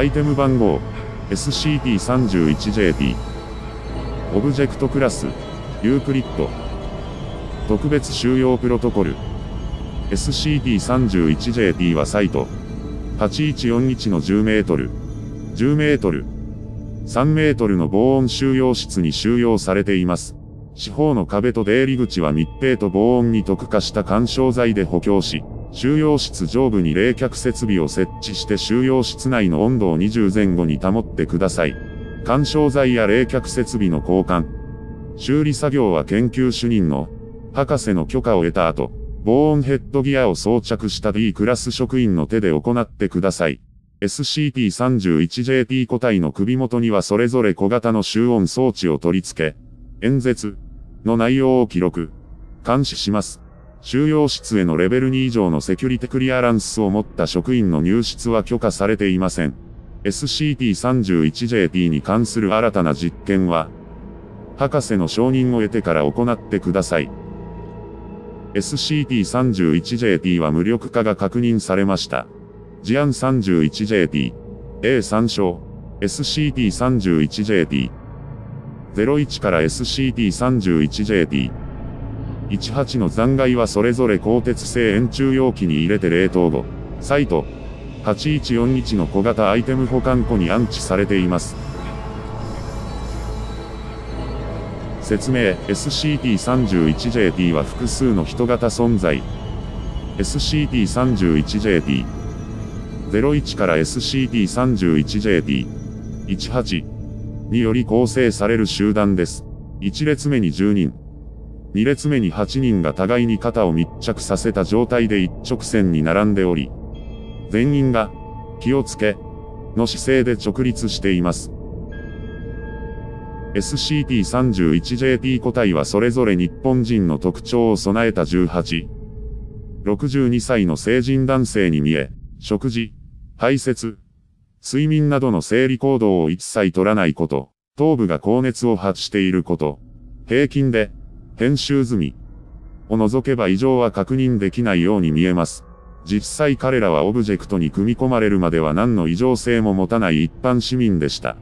アイテム番号 SCP-31JP オブジェクトクラスユークリッド特別収容プロトコル SCP-31JP はサイト 8141の10メートル、3メートルの防音収容室に収容されています。四方の壁と出入り口は密閉と防音に特化した緩衝材で補強し、収容室上部に冷却設備を設置して収容室内の温度を20前後に保ってください。緩衝材や冷却設備の交換、修理作業は研究主任の博士の許可を得た後、防音ヘッドギアを装着した D クラス職員の手で行ってください。SCP-31JP 個体の首元にはそれぞれ小型の集音装置を取り付け、演説の内容を記録、監視します。収容室へのレベル2以上のセキュリティクリアランスを持った職員の入室は許可されていません。SCP-31JP に関する新たな実験は、博士の承認を得てから行ってください。SCP-31JP は無力化が確認されました。事案 31JP-A 参照 SCP-31JP-01 から SCP-31JP-18 の残骸はそれぞれ鋼鉄製円柱容器に入れて冷凍後、サイト8141の小型アイテム保管庫に安置されています。説明 SCP-31JP は複数の人型存在 SCP-31JP-01から SCP-31JP-18 により構成される集団です。1列目に10人、2列目に8人が互いに肩を密着させた状態で一直線に並んでおり、全員が気をつけの姿勢で直立しています。SCP-31JP 個体はそれぞれ日本人の特徴を備えた18、62歳の成人男性に見え、食事、排泄、睡眠などの生理行動を一切取らないこと、頭部が高熱を発していること、平均で、編集済み、を除けば異常は確認できないように見えます。実際彼らはオブジェクトに組み込まれるまでは何の異常性も持たない一般市民でした。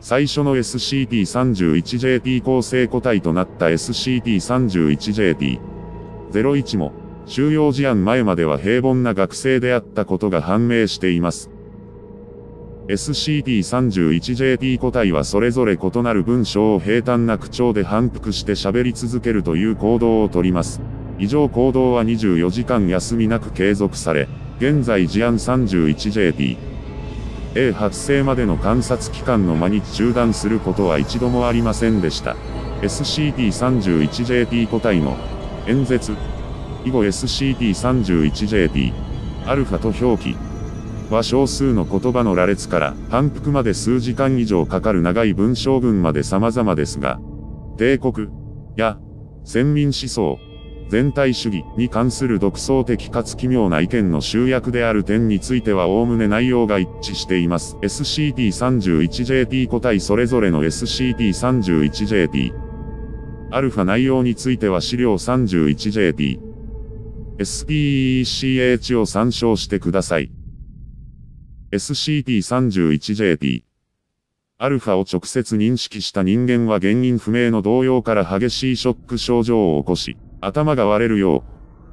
最初の SCP-31JP 構成個体となった SCP-31JP-01 も、収容事案前までは平凡な学生であったことが判明しています。SCP-31JP 個体はそれぞれ異なる文章を平坦な口調で反復して喋り続けるという行動をとります。以上行動は24時間休みなく継続され、現在事案 31JP-A 発生までの観察期間の間に中断することは一度もありませんでした。SCP-31JP 個体の演説以後 SCP-31JP-α と表記は少数の言葉の羅列から反復まで数時間以上かかる長い文章群まで様々ですが、帝国や先民思想、全体主義に関する独創的かつ奇妙な意見の集約である点についてはおおむね内容が一致しています。SCP-31JP 個体それぞれの SCP-31JP-α 内容については資料 31JP SPECH を参照してください。SCP-31JP-α を直接認識した人間は原因不明の動揺から激しいショック症状を起こし、頭が割れるよう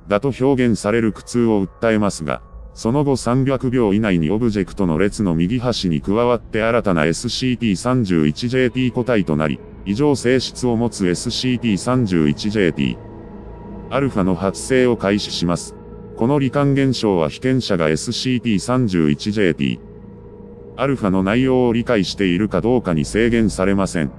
だと表現される苦痛を訴えますが、その後300秒以内にオブジェクトの列の右端に加わって新たな SCP-31JP 個体となり、異常性質を持つ SCP-31JP-α の発生を開始します。この罹患現象は被験者が SCP-31JP-α の内容を理解しているかどうかに制限されません。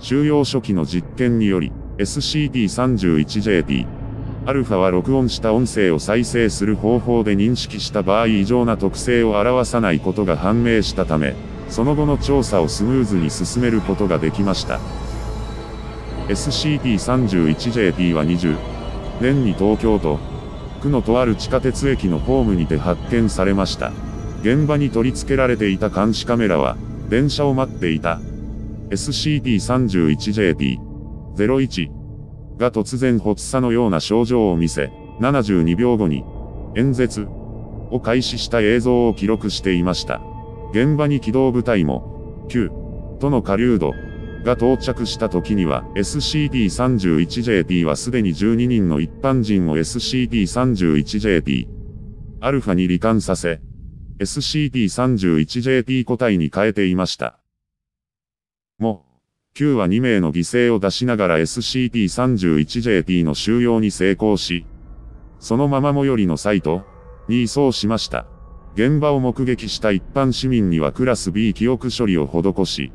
収容初期の実験により、SCP-31JP-α は録音した音声を再生する方法で認識した場合異常な特性を表さないことが判明したため、その後の調査をスムーズに進めることができました。SCP-31JP は20年に東京都区のとある地下鉄駅のホームにて発見されました。現場に取り付けられていた監視カメラは、電車を待っていた SCP-31JP-01 が突然発作のような症状を見せ、72秒後に演説を開始した映像を記録していました。現場に機動部隊も、Q との狩人が到着した時には、SCP-31JP はすでに12人の一般人を SCP-31JP-α に罹患させ、SCP-31JP 個体に変えていました。も、Q は2名の犠牲を出しながら SCP-31JP の収容に成功し、そのまま最寄りのサイトに移送しました。現場を目撃した一般市民にはクラス B 記憶処理を施し、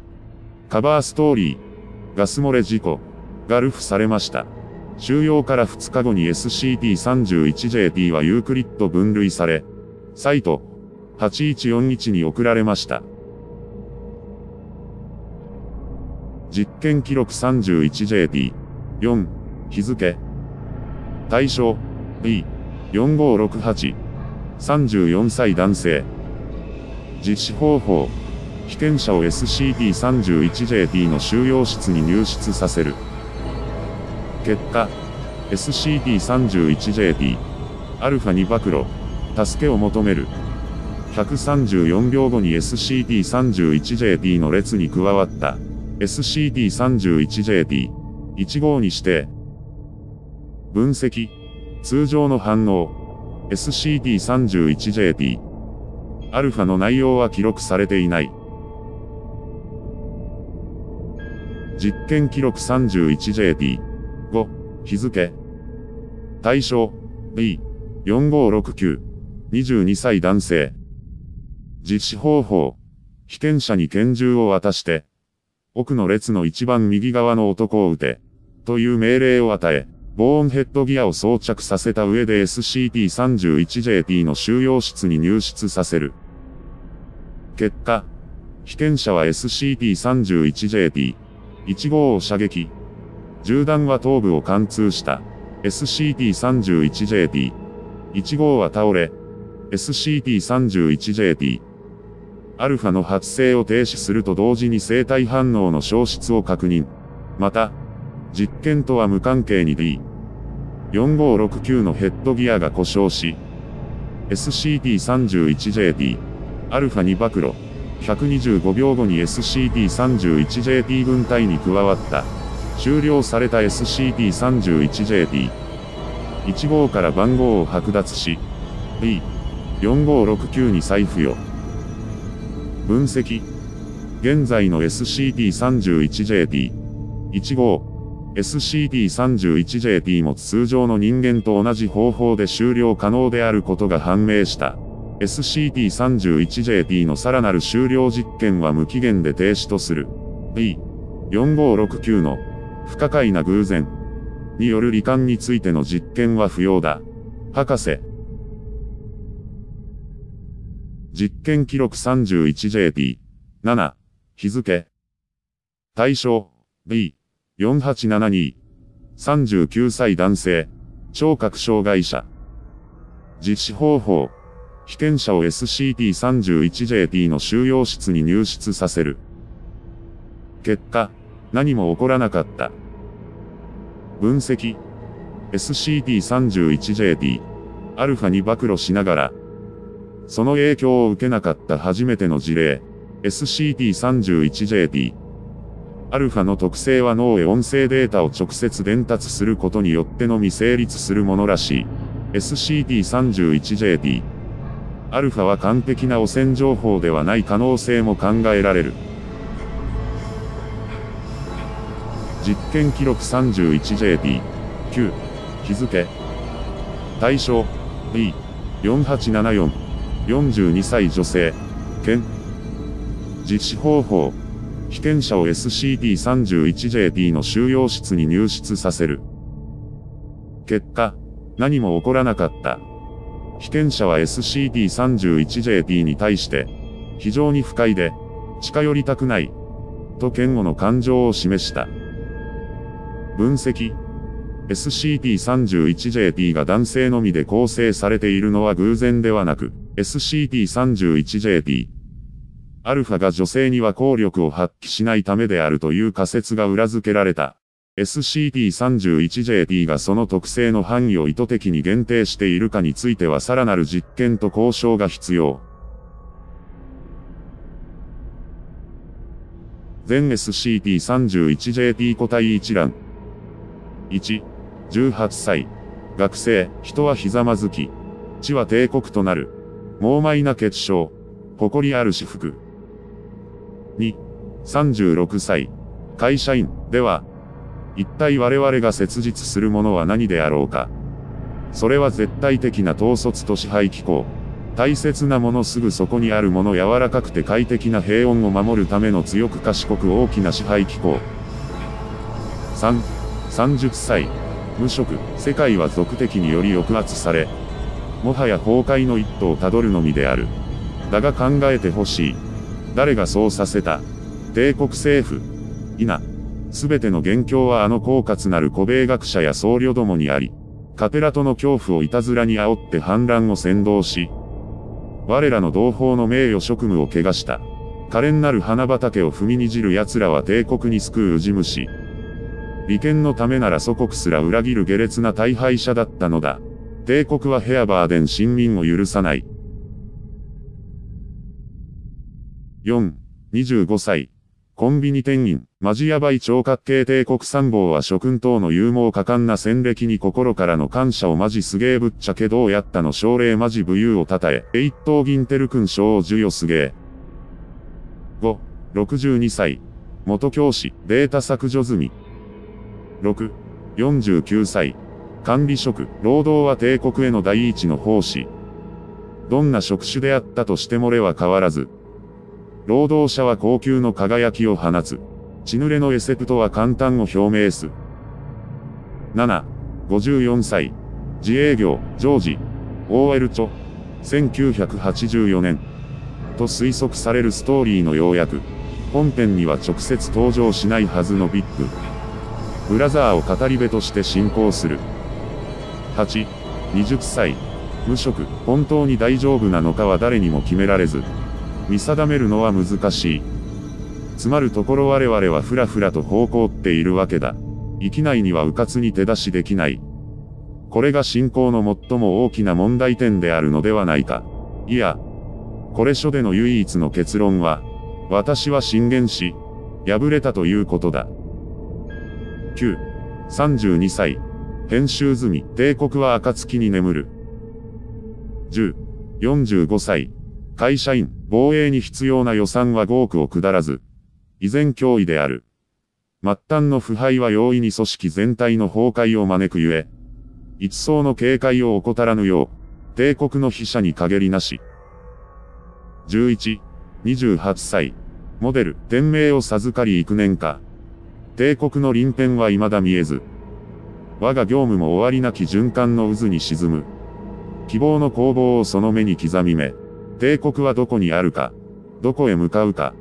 カバーストーリー、ガス漏れ事故が流布されました。収容から2日後に SCP-31JP はユークリッド分類され、サイト8141に送られました。実験記録 31JP-4 日付対象 B4568 34歳男性実施方法被験者を SCP-31JP の収容室に入室させる結果 SCP-31JP-α に暴露助けを求める134秒後に SCP-31JP の列に加わったSCP-31JP-15 に指定。分析。通常の反応。SCP-31JP-α の内容は記録されていない。実験記録 31JP-5 日付。対象 B4569 22歳男性。実施方法。被験者に拳銃を渡して。奥の列の一番右側の男を撃て、という命令を与え、防音ヘッドギアを装着させた上で SCP-31JP の収容室に入室させる。結果、被験者は SCP-31JP-1 号を射撃。銃弾は頭部を貫通した。SCP-31JP-1 号は倒れ、SCP-31JP-α の発生を停止すると同時に生体反応の消失を確認。また、実験とは無関係に D4569 のヘッドギアが故障し、SCP-31JP-α に暴露。125秒後に SCP-31JP 軍隊に加わった。終了された SCP-31JP-1 号から番号を剥奪し、B4569 に再付与。分析。現在の SCP-31JP-1 号、SCP-31JP も通常の人間と同じ方法で終了可能であることが判明した。SCP-31JP のさらなる終了実験は無期限で停止とする。B4569 の不可解な偶然による罹患についての実験は不要だ。博士。実験記録 31JP-7 日付対象 B4872 39歳男性聴覚障害者実施方法被験者を SCP-31JP の収容室に入室させる結果何も起こらなかった分析 SCP-31JP-α に暴露しながらその影響を受けなかった初めての事例、SCP-31JP-α の特性は脳へ音声データを直接伝達することによってのみ成立するものらしい。SCP-31JP-α は完璧な汚染情報ではない可能性も考えられる。実験記録 31JP-9 日付対象 B487442歳女性、兼実施方法、被験者を SCP-31JP の収容室に入室させる。結果、何も起こらなかった。被験者は SCP-31JP に対して、非常に不快で、近寄りたくない、と嫌悪の感情を示した。分析。SCP-31JP が男性のみで構成されているのは偶然ではなく、SCP-31JP-α が女性には効力を発揮しないためであるという仮説が裏付けられた。SCP-31JP がその特性の範囲を意図的に限定しているかについてはさらなる実験と交渉が必要。全 SCP-31JP 個体一覧。1、18歳。学生、人はひざまずき。地は帝国となる。猛邁な結晶。誇りある私服。2、36歳。会社員、では、一体我々が切実するものは何であろうか。それは絶対的な統率と支配機構。大切なものすぐそこにあるもの、柔らかくて快適な平穏を守るための強く賢く大きな支配機構。3、30歳。無職、世界は俗的により抑圧され、もはや崩壊の一途をたどるのみである。だが考えてほしい。誰がそうさせた。帝国政府。否。すべての元凶はあの狡猾なる古米学者や僧侶どもにあり、カペラとの恐怖をいたずらに煽って反乱を扇動し、我らの同胞の名誉職務を汚した。可憐なる花畑を踏みにじる奴らは帝国に救う氏虫。利権のためなら祖国すら裏切る下劣な大敗者だったのだ。帝国はヘアバーデン臣民を許さない。4、25歳。コンビニ店員、マジヤバい超角形帝国参謀は諸君等の勇猛果敢な戦歴に心からの感謝を。マジすげえぶっちゃけどうやったの奨励。マジ武勇をたたえ、一等銀テル君賞を授与すげえ。5、62歳。元教師、データ削除済み。6、49歳。管理職、労働は帝国への第一の奉仕。どんな職種であったとしても俺は変わらず。労働者は高級の輝きを放つ。血濡れのエセプトは簡単を表明す。7、54歳。自営業、常時。OL 著。1984年。と推測されるストーリーの要約。本編には直接登場しないはずのビッグブラザーを語り部として進行する。8、20歳。無職、本当に大丈夫なのかは誰にも決められず。見定めるのは難しい。つまるところ我々はふらふらと方向っているわけだ。域内には迂闊に手出しできない。これが信仰の最も大きな問題点であるのではないか。いや、これ書での唯一の結論は、私は進言し、敗れたということだ。9、32歳。編集済み。帝国は暁に眠る。10、45歳。会社員、防衛に必要な予算は5億を下らず、依然脅威である。末端の腐敗は容易に組織全体の崩壊を招くゆえ、一層の警戒を怠らぬよう、帝国の飛車に陰りなし。11、28歳。モデル、天命を授かり幾年か。帝国の臨辺は未だ見えず。我が業務も終わりなき循環の渦に沈む。希望の攻防をその目に刻みめ。帝国はどこにあるか、どこへ向かうか、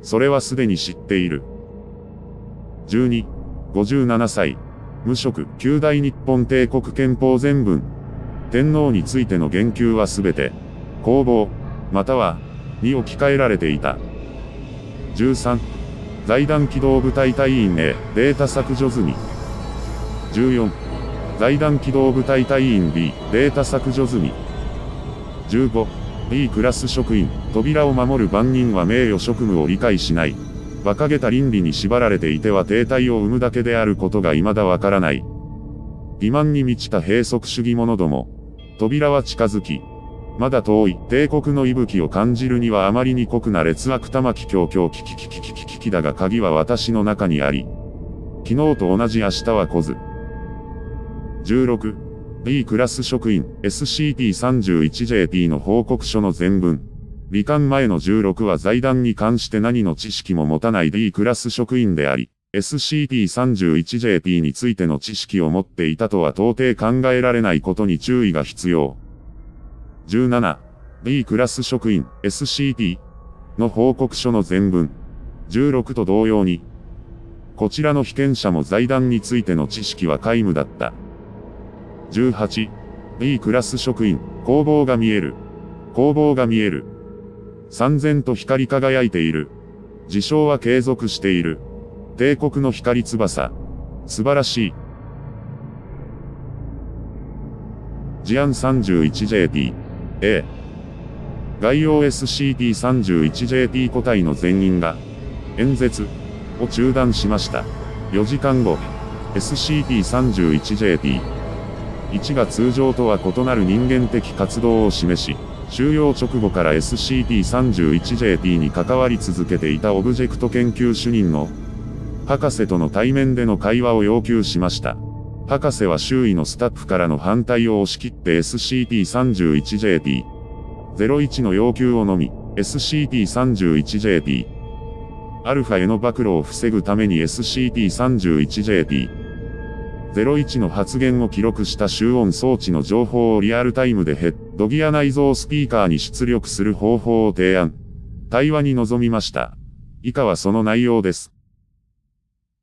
それはすでに知っている。12、57歳。無職、旧大日本帝国憲法全文。天皇についての言及はすべて、公防、または、に置き換えられていた。13、財団機動部隊隊員 A、データ削除済み。14、財団機動部隊隊員 B、データ削除済み。15、B クラス職員、扉を守る番人は名誉職務を理解しない。馬鹿げた倫理に縛られていては停滞を生むだけであることが未だわからない。欺瞞に満ちた閉塞主義者ども。扉は近づき、まだ遠い帝国の息吹を感じるにはあまりに酷な劣悪玉木狂狂キキキキキキキキだが鍵は私の中にあり。昨日と同じ明日は来ず。16、B クラス職員、SCP-31JP の報告書の全文。罹患前の16は財団に関して何の知識も持たない B クラス職員であり、SCP-31JP についての知識を持っていたとは到底考えられないことに注意が必要。17、B クラス職員、SCP の報告書の全文。16と同様に、こちらの被験者も財団についての知識は皆無だった。18、B クラス職員、工房が見える。工房が見える。燦然と光り輝いている。事象は継続している。帝国の光翼。素晴らしい。事案 31JP-A。概要 SCP-31JP 個体の全員が、演説、を中断しました。4時間後、SCP-31JP-1 が通常とは異なる人間的活動を示し、収容直後から SCP-31JP に関わり続けていたオブジェクト研究主任の博士との対面での会話を要求しました。博士は周囲のスタッフからの反対を押し切って SCP-31JP-01 の要求をのみ、SCP-31JP-α への暴露を防ぐために SCP-31JP-01 の発言を記録した集音装置の情報をリアルタイムでヘッドギア内蔵スピーカーに出力する方法を提案。対話に臨みました。以下はその内容です。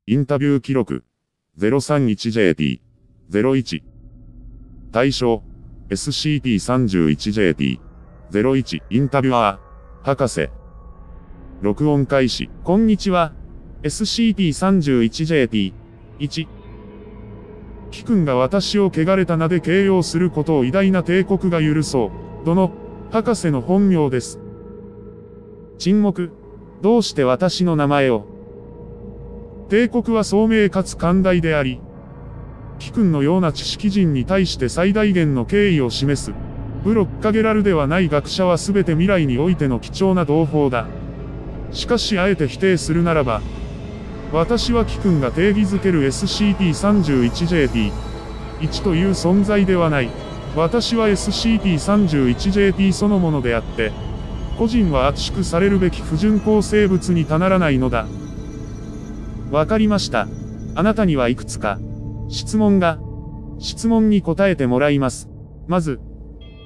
インタビュー記録 031JP-01 対象 SCP-31JP-01 インタビュアー博士録音開始。こんにちは。SCP-31JP-1。貴君が私を汚れた名で形容することを偉大な帝国が許そう。どの、博士の本名です。沈黙。どうして私の名前を。帝国は聡明かつ寛大であり、貴君のような知識人に対して最大限の敬意を示す。ブロッカゲラルではない学者は全て未来においての貴重な同胞だ。しかしあえて否定するならば、私は貴君が定義づける SCP-31JP-1 という存在ではない。私は SCP-31JP そのものであって、個人は圧縮されるべき不純構成物にたならないのだ。わかりました。あなたにはいくつか、質問に答えてもらいます。まず、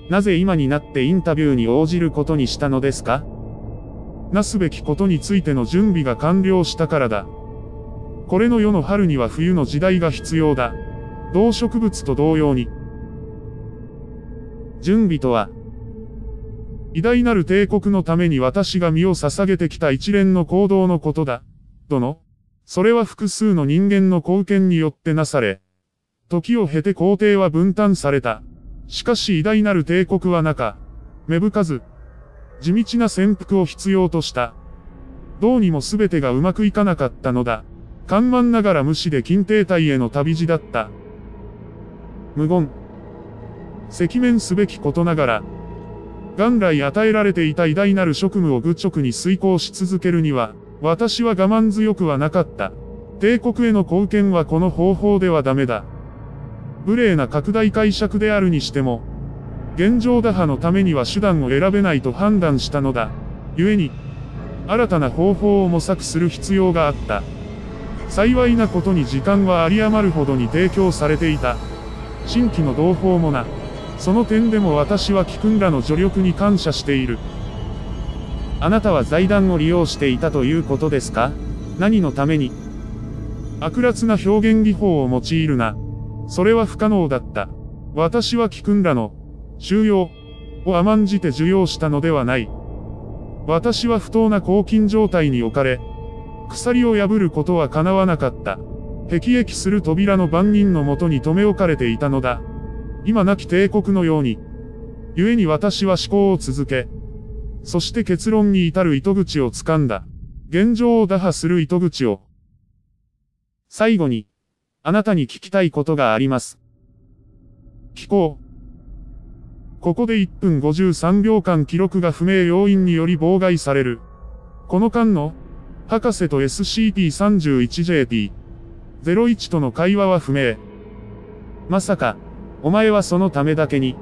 なぜ今になってインタビューに応じることにしたのですか？なすべきことについての準備が完了したからだ。これの世の春には冬の時代が必要だ。動植物と同様に。準備とは、偉大なる帝国のために私が身を捧げてきた一連の行動のことだ。どの、それは複数の人間の貢献によってなされ、時を経て皇帝は分担された。しかし偉大なる帝国は中、芽吹かず、地道な潜伏を必要とした。どうにも全てがうまくいかなかったのだ。緩慢ながら無視で近帝体への旅路だった。無言。赤面すべきことながら、元来与えられていた偉大なる職務を愚直に遂行し続けるには、私は我慢強くはなかった。帝国への貢献はこの方法ではダメだ。無礼な拡大解釈であるにしても、現状打破のためには手段を選べないと判断したのだ。故に、新たな方法を模索する必要があった。幸いなことに時間は有り余るほどに提供されていた。新規の同胞もな。その点でも私は貴君らの助力に感謝している。あなたは財団を利用していたということですか？何のために？悪辣な表現技法を用いるな。それは不可能だった。私は貴君らの収容を甘んじて受容したのではない。私は不当な拘禁状態に置かれ、鎖を破ることは叶わなかった。辟易する扉の番人のもとに留め置かれていたのだ。今なき帝国のように。故に私は思考を続け、そして結論に至る糸口を掴んだ。現状を打破する糸口を。最後に、あなたに聞きたいことがあります。聞こう。ここで1分53秒間記録が不明要因により妨害される。この間の、博士と SCP-31JP-01 との会話は不明。まさか、お前はそのためだけに、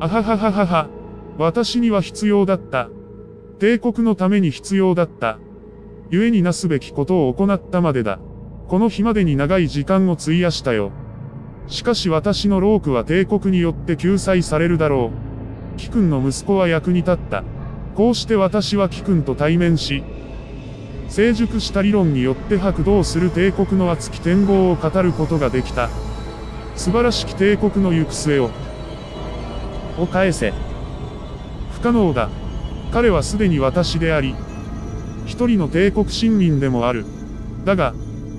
あははははは、私には必要だった。帝国のために必要だった。故になすべきことを行ったまでだ。この日までに長い時間を費やしたよ。しかし私の労苦は帝国によって救済されるだろう。貴君の息子は役に立った。こうして私は貴君と対面し、成熟した理論によって白道する帝国の熱き展望を語ることができた。素晴らしき帝国の行く末を。を返せ。不可能だ。彼はすでに私であり、一人の帝国臣民でもある。だが、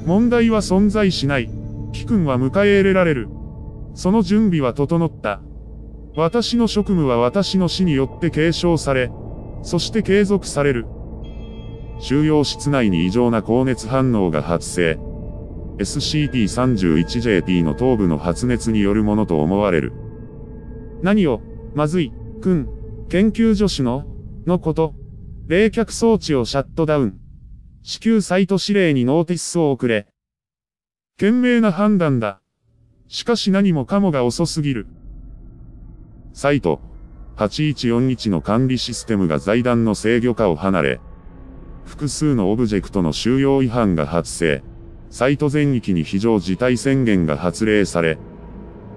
問題は存在しない。貴君は迎え入れられる。その準備は整った。私の職務は私の死によって継承され、そして継続される。収容室内に異常な高熱反応が発生。SCP-31JP の頭部の発熱によるものと思われる。何を、まずい、君、研究助手のこと。冷却装置をシャットダウン。至急サイト指令にノーティスを送れ。賢明な判断だ。しかし何もかもが遅すぎる。サイト8141の管理システムが財団の制御下を離れ、複数のオブジェクトの収容違反が発生。サイト全域に非常事態宣言が発令され、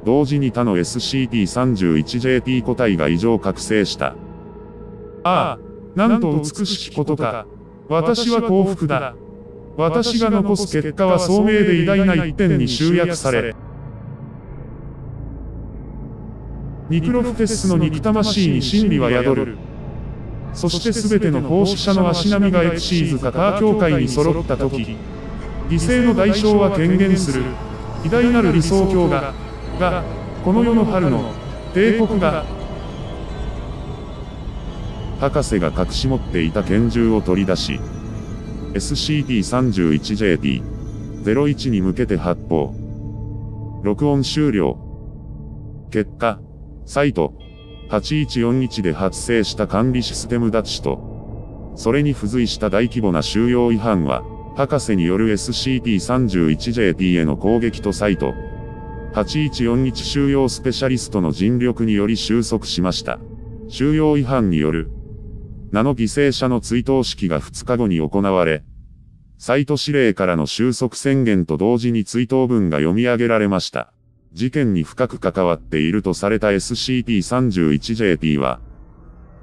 同時に他の SCP-31JP 個体が異常覚醒した。ああ、なんと美しきことか。私は幸福だ。私が残す結果は聡明で偉大な一点に集約され、ニクロフテスの憎たましいに真理は宿る。そして全ての奉仕者の足並みがエクシーズかカー教会に揃ったとき、犠牲の代償は権限する。偉大なる理想郷が、この世の春の帝国が。博士が隠し持っていた拳銃を取り出し、SCP-31JP-01 に向けて発砲。録音終了。結果、サイト8141で発生した管理システム脱出と、それに付随した大規模な収容違反は、博士による SCP-31JP への攻撃とサイト8141収容スペシャリストの尽力により収束しました。収容違反による名の犠牲者の追悼式が2日後に行われ、サイト指令からの収束宣言と同時に追悼文が読み上げられました。事件に深く関わっているとされた SCP-31JP は、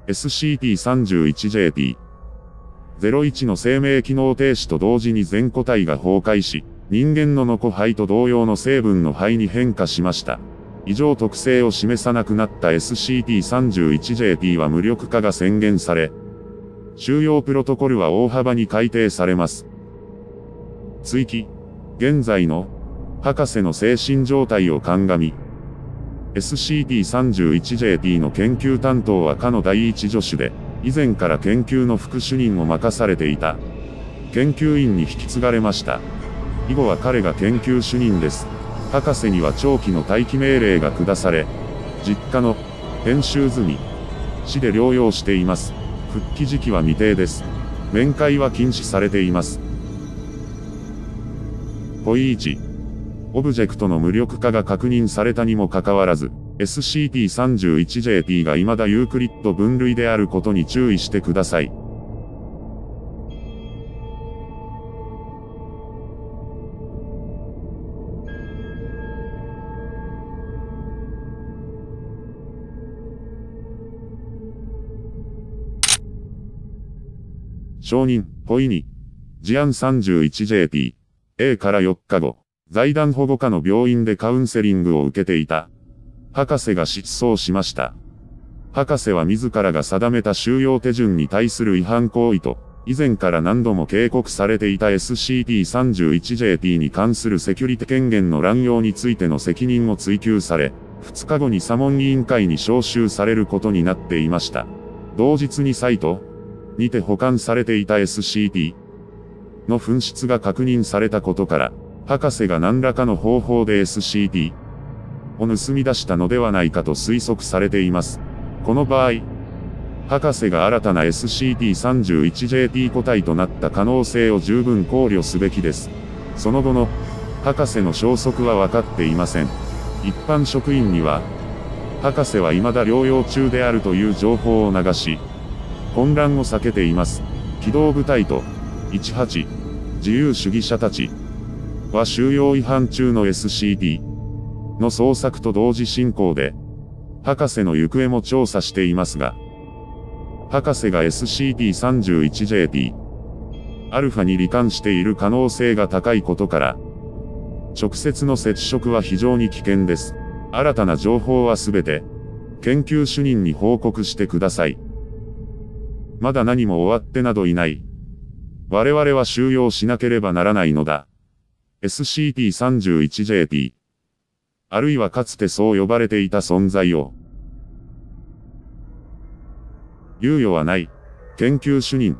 SCP-31JP-01 の生命機能停止と同時に全個体が崩壊し、人間のノコ肺と同様の成分の肺に変化しました。異常特性を示さなくなった SCP-31JP は無力化が宣言され、収容プロトコルは大幅に改定されます。追記、現在の、博士の精神状態を鑑み、SCP-31JP の研究担当は課の第一助手で、以前から研究の副主任を任されていた。研究員に引き継がれました。以後は彼が研究主任です。博士には長期の待機命令が下され、実家の編集済み、死で療養しています。復帰時期は未定です。面会は禁止されています。ポイ1、オブジェクトの無力化が確認されたにもかかわらず、SCP-31JP が未だユークリッド分類であることに注意してください。承認、ポイ2、事案 31JP、A から4日後。財団保護下の病院でカウンセリングを受けていた。博士が失踪しました。博士は自らが定めた収容手順に対する違反行為と、以前から何度も警告されていた SCP-31JP に関するセキュリティ権限の乱用についての責任を追及され、2日後に査問委員会に招集されることになっていました。同日にサイトにて保管されていた SCP の紛失が確認されたことから、博士が何らかの方法で SCP を盗み出したのではないかと推測されています。この場合、博士が新たな SCP-31JP 個体となった可能性を十分考慮すべきです。その後の、博士の消息は分かっていません。一般職員には、博士は未だ療養中であるという情報を流し、混乱を避けています。機動部隊と、18、自由主義者たち、は収容違反中の SCP の捜索と同時進行で、博士の行方も調査していますが、博士が SCP-31JP-α に罹患している可能性が高いことから、直接の接触は非常に危険です。新たな情報はすべて、研究主任に報告してください。まだ何も終わってなどいない。我々は収容しなければならないのだ。SCP-31JP あるいはかつてそう呼ばれていた存在を猶予はない。研究主任